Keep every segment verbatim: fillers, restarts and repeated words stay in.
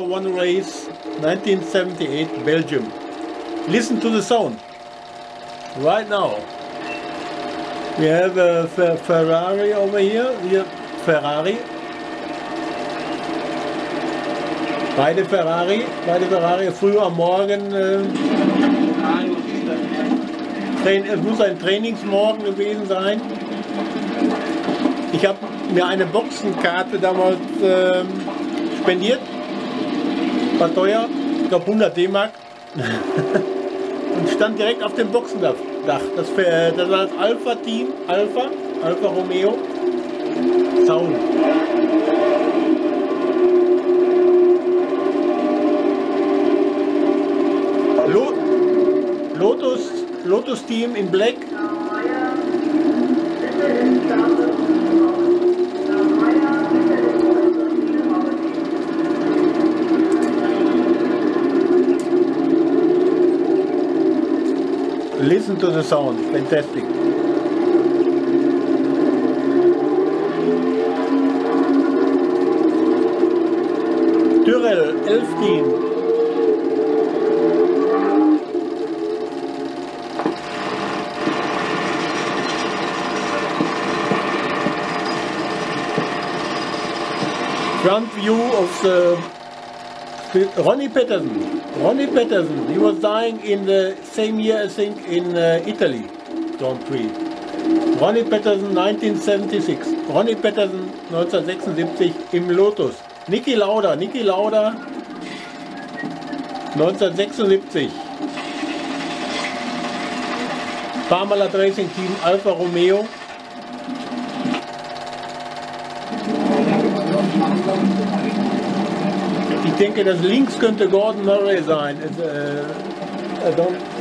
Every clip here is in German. Formula One race, nineteen seventy-eight, Belgium. Listen to the sound. Right now. We have a Ferrari over here. We have Ferrari. Beide Ferrari. Beide Ferrari früh am Morgen. Äh, es muss ein Trainingsmorgen gewesen sein. Ich habe mir eine Boxenkarte damals äh, spendiert. War teuer. Ich glaube hundert D-Mark. Und stand direkt auf dem Boxendach. Das, das war das Alpha-Team, Alpha, Alfa Romeo. Sound. Lotus, Lotus Team in Black. Listen to the sound, fantastic. Dürrell, elf Team. Front view of the Ronnie Peterson. Ronnie Peterson, he was dying in the same year, I think, in uh, Italy, Grand Prix. Ronnie Peterson, nineteen seventy-six. Ronnie Peterson, neunzehnhundertsechsundsiebzig, im Lotus. Niki Lauda, Niki Lauda, neunzehnhundertsechsundsiebzig. Parmalat Racing Team, Alfa Romeo. Ich denke, das links könnte Gordon Murray sein.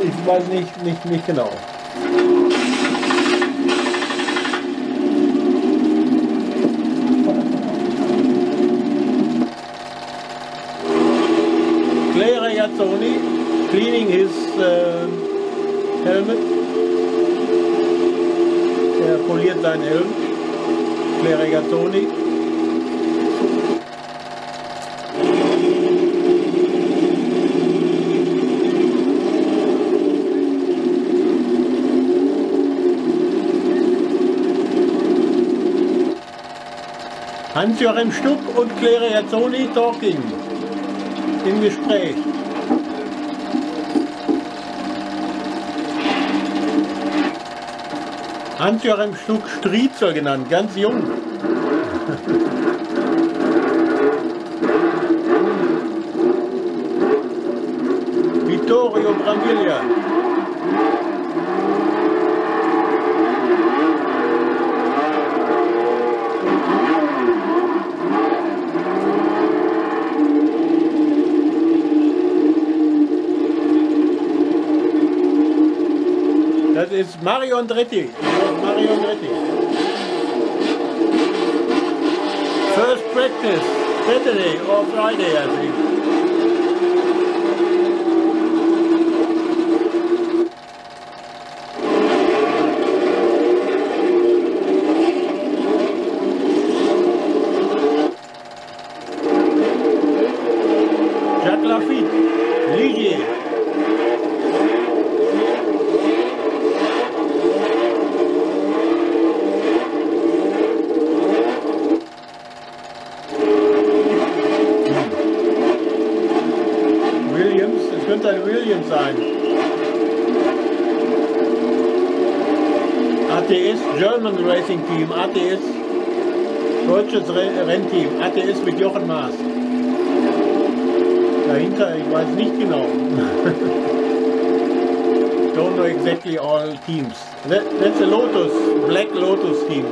Ich weiß nicht, nicht, nicht genau. Clay Regazzoni cleaning his uh, helmet. Er poliert seinen Helm. Clay Regazzoni. Hans-Joachim Stuck und Clay Regazzoni talking, im Gespräch. Hans-Joachim Stuck, Striezer genannt, ganz jung. Vittorio Brambilla. Das ist Mario Andretti. Mario Andretti. First practice, Saturday or Friday, I think. Jacques Lafitte, Ligier. Sein. A T S, German Racing Team, A T S, deutsches Rennteam, A T S mit Jochen Maas. Dahinter, ich weiß nicht genau. Don't know exactly all teams. That, that's a Lotus, Black Lotus Team.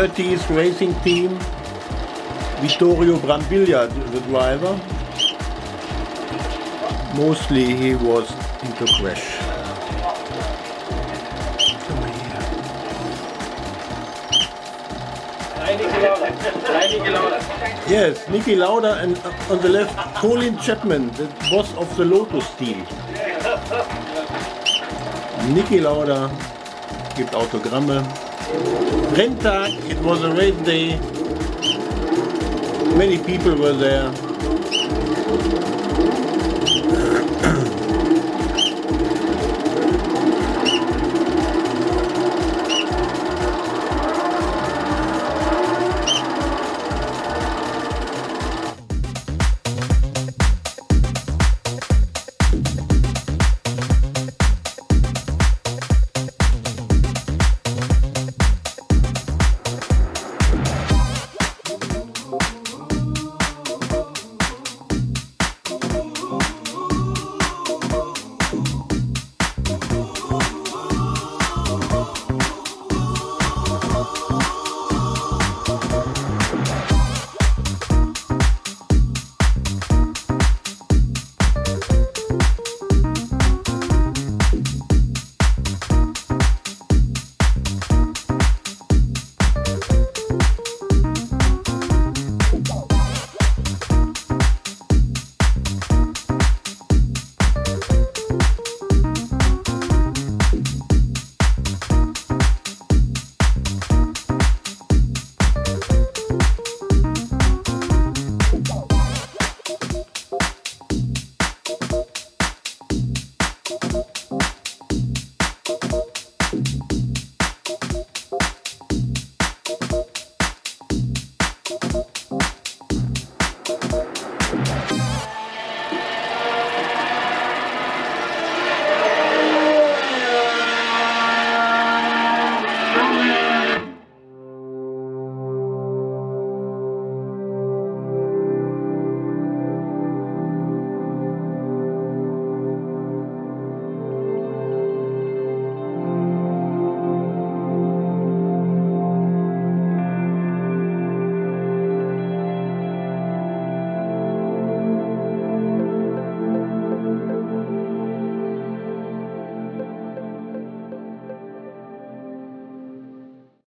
thirties racing team, Vittorio Brambilla, the driver. Mostly he was into crash. Yes, Niki Lauda, and on the left Colin Chapman, the boss of the Lotus team. Niki Lauda gibt Autogramme. Renntag, it was a rain day. Many people were there.